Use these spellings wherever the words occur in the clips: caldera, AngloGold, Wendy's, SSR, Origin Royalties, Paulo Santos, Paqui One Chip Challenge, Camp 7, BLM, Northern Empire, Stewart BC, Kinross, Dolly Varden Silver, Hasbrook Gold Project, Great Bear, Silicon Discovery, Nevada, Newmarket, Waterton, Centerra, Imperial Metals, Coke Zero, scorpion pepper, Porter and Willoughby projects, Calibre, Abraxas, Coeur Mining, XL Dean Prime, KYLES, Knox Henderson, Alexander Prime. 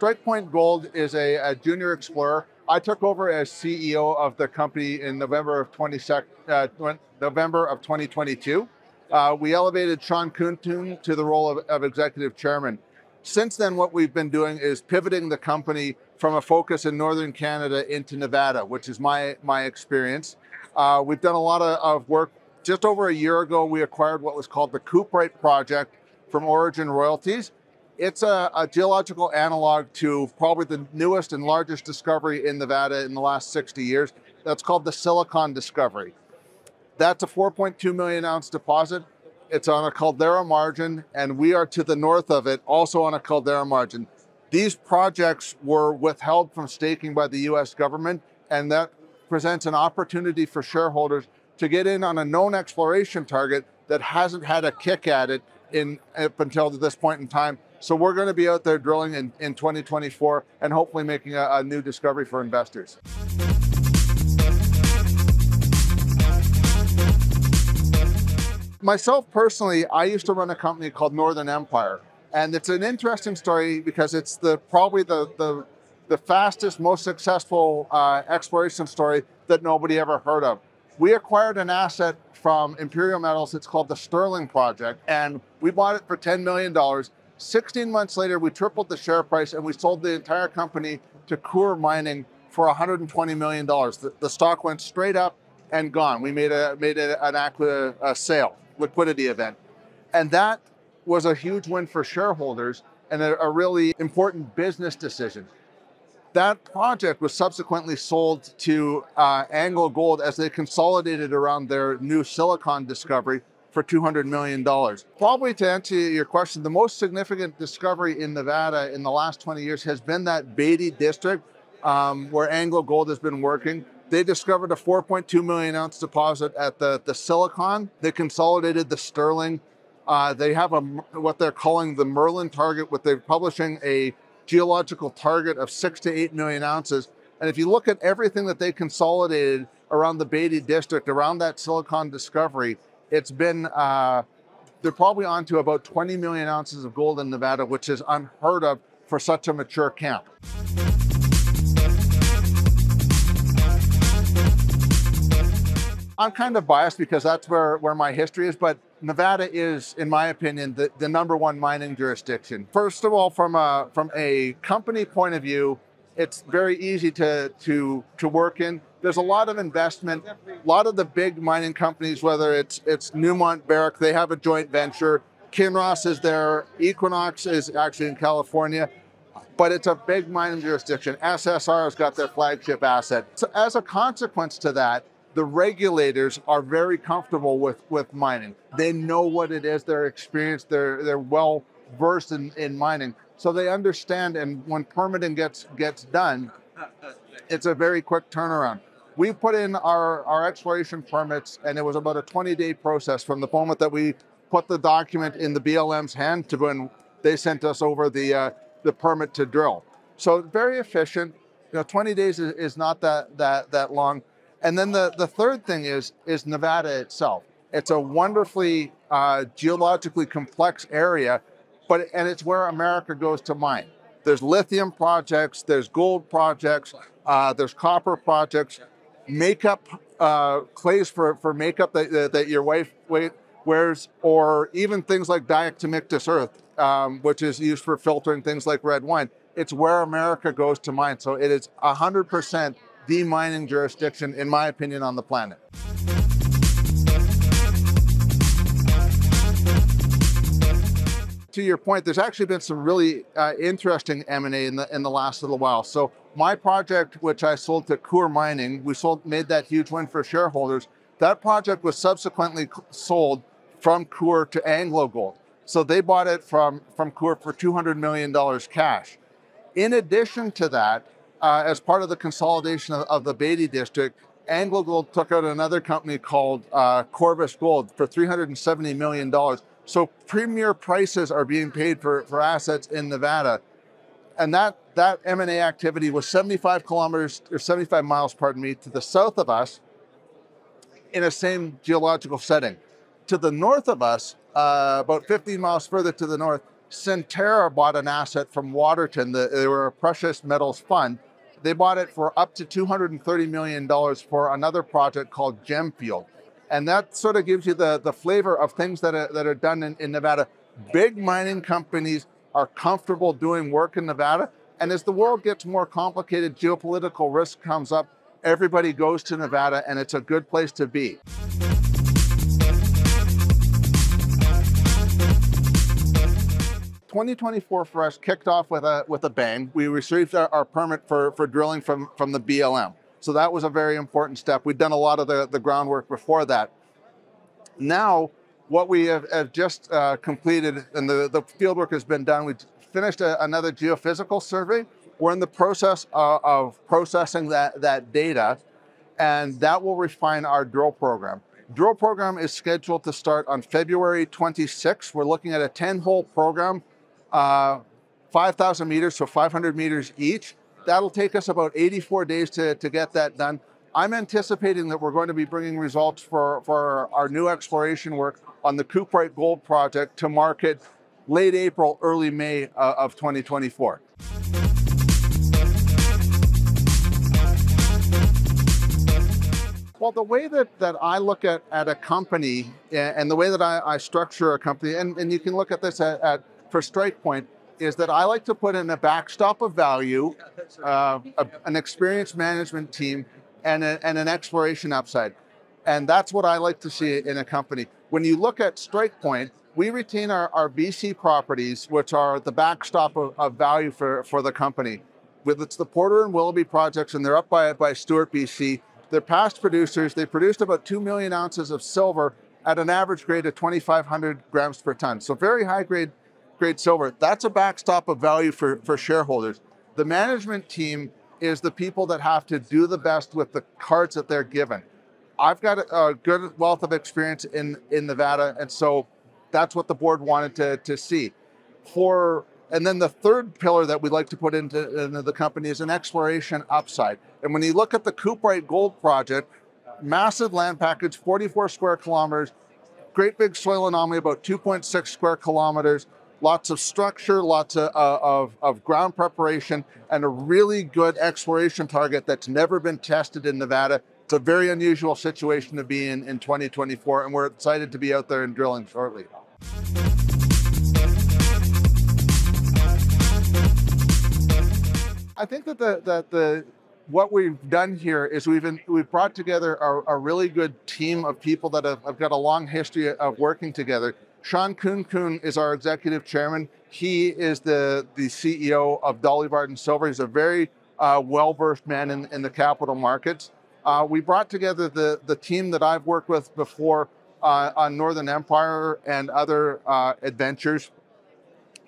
StrikePoint Gold is a junior explorer. I took over as CEO of the company in November of 2022. We elevated Sean Konkin to the role of executive chairman. Since then, what we've been doing is pivoting the company from a focus in Northern Canada into Nevada, which is my experience. We've done a lot of work. Just over a year ago, we acquired what was called the Cuprite project from Origin Royalties. It's a geological analog to probably the newest and largest discovery in Nevada in the last 60 years. That's called the Silicon Discovery. That's a 4.2 million ounce deposit. It's on a caldera margin, and we are to the north of it, also on a caldera margin. These projects were withheld from staking by the US government, and that presents an opportunity for shareholders to get in on a known exploration target that hasn't had a kick at it up until this point in time. So we're going to be out there drilling in 2024 and hopefully making a new discovery for investors. Myself personally, I used to run a company called Northern Empire. And it's an interesting story because it's probably the fastest, most successful exploration story that nobody ever heard of. We acquired an asset from Imperial Metals. It's called the Sterling project. And we bought it for $10 million. 16 months later, we tripled the share price and we sold the entire company to Coeur Mining for $120 million. The stock went straight up and gone. We made an sale, liquidity event. And that was a huge win for shareholders and a really important business decision. That project was subsequently sold to AngloGold as they consolidated around their new Silicon discovery for $200 million. Probably to answer your question, the most significant discovery in Nevada in the last 20 years has been that Beatty district where AngloGold has been working. They discovered a 4.2 million ounce deposit at the Silicon. They consolidated the Sterling. They have what they're calling the Merlin target, what they're publishing a geological target of 6 to 8 million ounces. And if you look at everything that they consolidated around the Beatty district, around that Silicon discovery, it's been, they're probably on to about 20 million ounces of gold in Nevada, which is unheard of for such a mature camp. I'm kind of biased because that's where my history is, but Nevada is, in my opinion, the #1 mining jurisdiction. First of all, from a company point of view, it's very easy to work in. There's a lot of investment. A lot of the big mining companies, whether it's Newmont, Barrick, they have a joint venture. Kinross is there. Equinox is actually in California. But it's a big mining jurisdiction. SSR has got their flagship asset. So as a consequence to that, the regulators are very comfortable with mining. They know what it is, they're experienced, they're well versed in mining. So they understand, and when permitting gets done, it's a very quick turnaround. We put in our exploration permits, and it was about a 20-day process from the moment that we put the document in the BLM's hand to when they sent us over the permit to drill. So very efficient. You know, 20 days is not that long. And then the third thing is Nevada itself. It's a wonderfully geologically complex area, and it's where America goes to mine. There's lithium projects, there's gold projects, there's copper projects, makeup clays for makeup that your wife wears, or even things like diatomaceous earth, which is used for filtering things like red wine. It's where America goes to mine. So it is 100% the mining jurisdiction, in my opinion, on the planet. To your point, there's actually been some really interesting M&A in the last little while. So my project, which I sold to Coeur Mining, made that huge win for shareholders. That project was subsequently sold from Coeur to AngloGold. So they bought it from Coeur for $200 million cash. In addition to that, as part of the consolidation of the Beatty district, AngloGold took out another company called Corvus Gold for $370 million. So premier prices are being paid for assets in Nevada. And that M&A activity was 75 miles, pardon me, to the south of us in the same geological setting. To the north of us, about 15 miles further to the north, Centerra bought an asset from Waterton. They were a precious metals fund. They bought it for up to $230 million for another project called Gemfield. And that sort of gives you the flavor of things that are done in Nevada. Big mining companies are comfortable doing work in Nevada. And as the world gets more complicated, geopolitical risk comes up, everybody goes to Nevada, and it's a good place to be. (2024) for us kicked off with a bang. We received our permit for drilling from the BLM. So that was a very important step. We'd done a lot of the groundwork before that. Now, what we have just completed, and the fieldwork has been done, we finished another geophysical survey. We're in the process of processing that data, and that will refine our drill program. Drill program is scheduled to start on February 26th. We're looking at a 10-hole program, 5,000 meters, so 500 meters each. That'll take us about 84 days to get that done. I'm anticipating that we're going to be bringing results for our new exploration work on the Cuprite Gold project to market late April, early May of 2024. Well, the way that I look at a company and the way that I structure a company, and you can look at this for StrikePoint, is that I like to put in a backstop of value, an experienced management team, and an exploration upside. And that's what I like to see in a company. When you look at StrikePoint, we retain our BC properties, which are the backstop of value for the company. It's the Porter and Willoughby projects, and they're up by Stewart BC. They're past producers. They produced about 2 million ounces of silver at an average grade of 2,500 grams per ton. So very high grade silver. That's a backstop of value for shareholders. The management team is the people that have to do the best with the cards that they're given. I've got a good wealth of experience in Nevada, and so that's what the board wanted to see. And then the third pillar that we'd like to put into the company is an exploration upside. And when you look at the Cuprite Gold Project, massive land package, 44 square kilometers, great big soil anomaly, about 2.6 square kilometers, lots of structure, lots of ground preparation, and a really good exploration target that's never been tested in Nevada. It's a very unusual situation to be in 2024, and we're excited to be out there and drilling shortly. I think that what we've done here is we've brought together a really good team of people that have got a long history of working together. Sean Konkin is our executive chairman. He is the CEO of Dolly Varden Silver. He's a very well-versed man in the capital markets. We brought together the team that I've worked with before on Northern Empire and other adventures.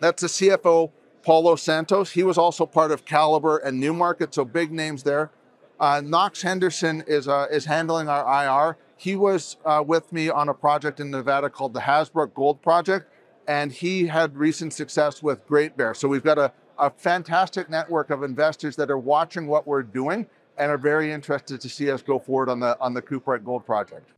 That's the CFO, Paulo Santos. He was also part of Calibre and Newmarket, so big names there. Knox Henderson is handling our IR. He was with me on a project in Nevada called the Hasbrook Gold Project, and he had recent success with Great Bear. So we've got a fantastic network of investors that are watching what we're doing and are very interested to see us go forward on the Cuprite Gold Project.